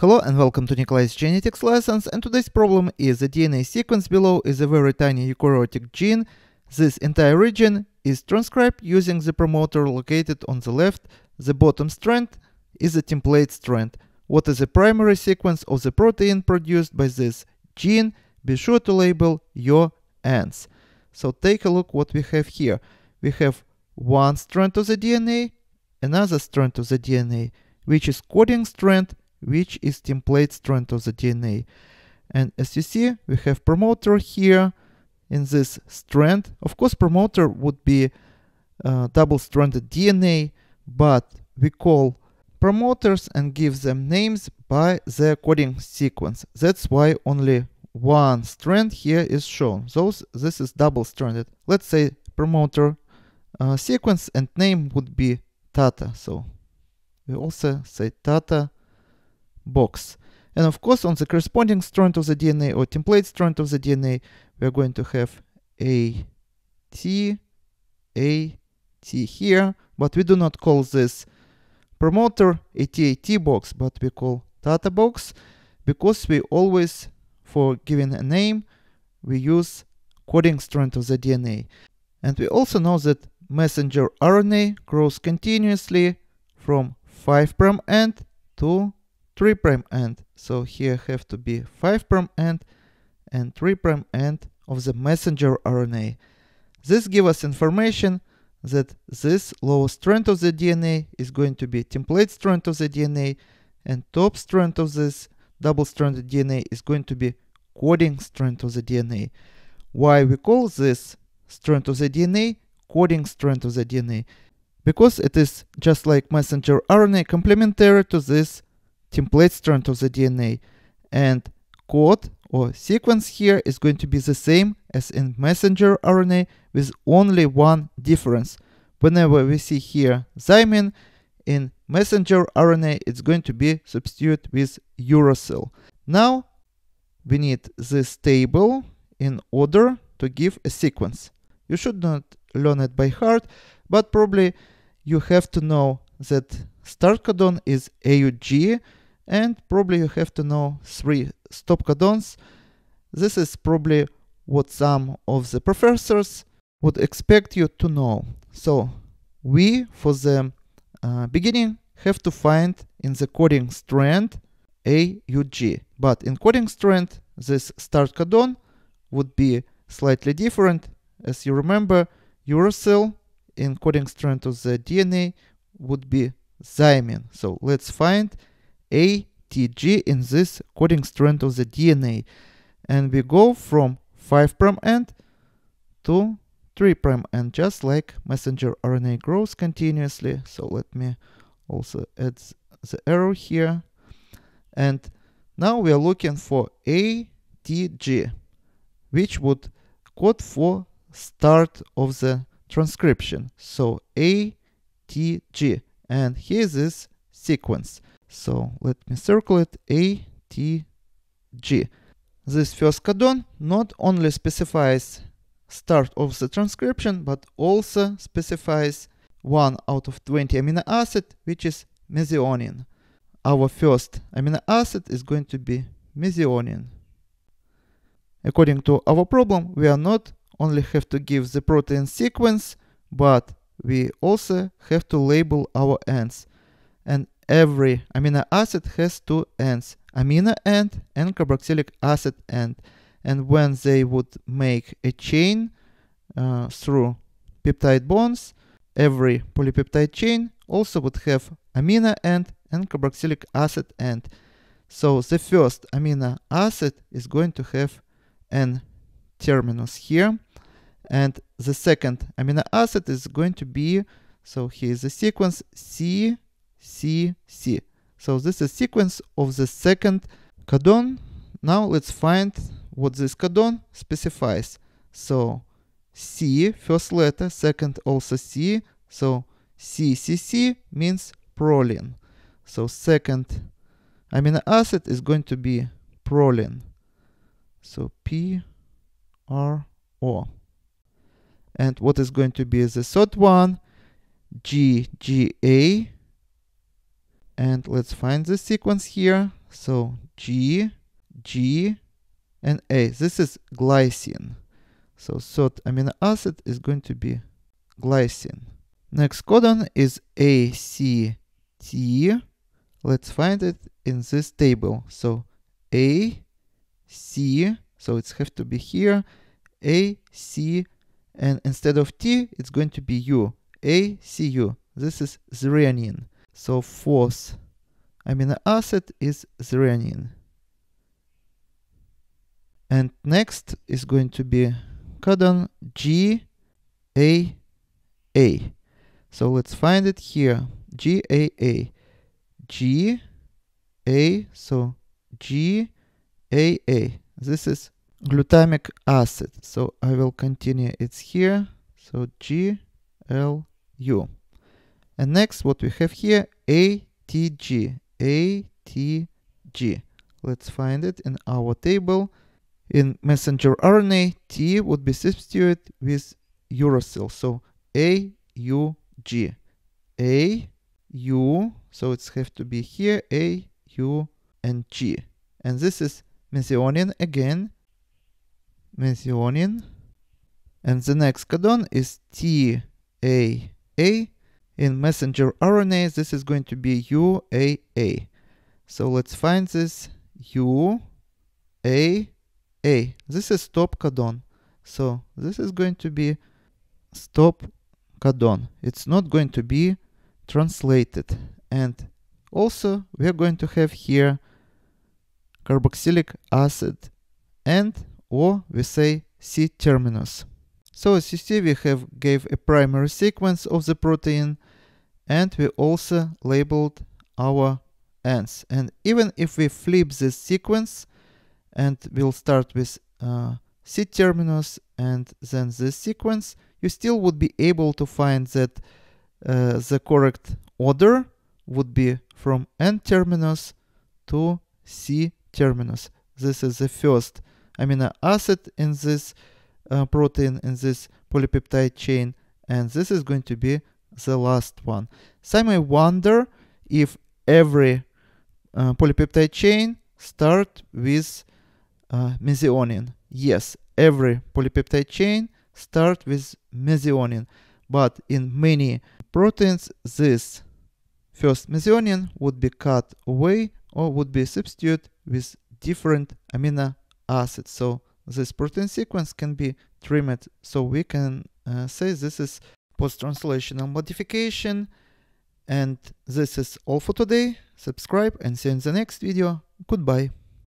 Hello and welcome to Nikolay's Genetics Lessons, and today's problem is the DNA sequence below is a very tiny eukaryotic gene. This entire region is transcribed using the promoter located on the left. The bottom strand is a template strand. What is the primary sequence of the protein produced by this gene? Be sure to label your ends. So take a look what we have here. We have one strand of the DNA, another strand of the DNA, which is coding strand, which is template strand of the DNA. And as you see, we have promoter here in this strand. Of course, promoter would be double-stranded DNA, but we call promoters and give them names by their coding sequence. That's why only one strand here is shown. This is double-stranded. Let's say promoter sequence and name would be Tata. So we also say Tata box. And of course, on the corresponding strand of the DNA or template strand of the DNA, we are going to have AT here, but we do not call this promoter AT box, but we call Tata box, because we always, for giving a name, we use coding strand of the DNA. And we also know that messenger RNA grows continuously from 5' end to 3' end. So here have to be 5' end and 3' end of the messenger RNA. This gives us information that this lower strand of the DNA is going to be template strand of the DNA, and top strand of this double-stranded DNA is going to be coding strand of the DNA. Why we call this strand of the DNA coding strand of the DNA? Because it is just like messenger RNA complementary to this template strand of the DNA, and code or sequence here is going to be the same as in messenger RNA with only one difference. Whenever we see here thymine, in messenger RNA it's going to be substituted with uracil. Now we need this table in order to give a sequence. You should not learn it by heart, but probably you have to know that start codon is AUG, and probably you have to know 3 stop codons. This is probably what some of the professors would expect you to know. So we, for the beginning, have to find in the coding strand AUG. But in coding strand, this start codon would be slightly different. As you remember, uracil in coding strand of the DNA would be thymine. So let's find ATG in this coding strand of the DNA. And we go from 5' end to 3' end, just like messenger RNA grows continuously. So let me also add the arrow here. And now we are looking for ATG, which would code for start of the transcription. So ATG. And here is this sequence. So let me circle it, ATG. This first codon not only specifies start of the transcription, but also specifies 1 out of 20 amino acid, which is methionine. Our first amino acid is going to be methionine. According to our problem, we are not only have to give the protein sequence, but we also have to label our ends. And every amino acid has 2 ends, amino end and carboxylic acid end. And when they would make a chain through peptide bonds, every polypeptide chain also would have amino end and carboxylic acid end. So the first amino acid is going to have an terminus here. And the second amino acid is going to be, so here is the sequence C, C, C. So this is sequence of the second codon. Now let's find what this codon specifies. So C, first letter, second also C. So C, C, C means proline. So second amino acid is going to be proline. So P, R, O. And what is going to be the third one? G, G, A. And let's find the sequence here. So G, G, and A. This is glycine. So third amino acid is going to be glycine. Next codon is ACT. Let's find it in this table. So A, C, so it's have to be here, A, C, and instead of T, it's going to be U, A, C, U. This is threonine. So fourth amino acid is threonine. And next is going to be codon G, A, A. So let's find it here, G, A, A. G, A, so G, A, A. This is glutamic acid. So I will continue. It's here. So G, L, U. And next what we have here, A, T, G. A, T, G. Let's find it in our table. In messenger RNA, T would be substituted with uracil. So A, U, G. A, U, so it's have to be here, A, U, and G. And this is methionine again, methionine. And the next codon is T, A, A. In messenger RNA, this is going to be U, A, A. So let's find this U, A, A. This is stop codon. So this is going to be stop codon. It's not going to be translated. And also we are going to have here carboxylic acid and or we say C-terminus. So as you see, we have gave a primary sequence of the protein and we also labeled our ends. And even if we flip this sequence and we'll start with C-terminus and then this sequence, you still would be able to find that the correct order would be from N-terminus to C-terminus. This is the first amino acid in this protein, in this polypeptide chain, and this is going to be the last one. So I may wonder if every polypeptide chain starts with methionine. Yes, every polypeptide chain starts with methionine, but in many proteins, this first methionine would be cut away or would be substituted with different amino acids. So this protein sequence can be trimmed. So we can say this is post-translational modification. And this is all for today. Subscribe and see you in the next video. Goodbye.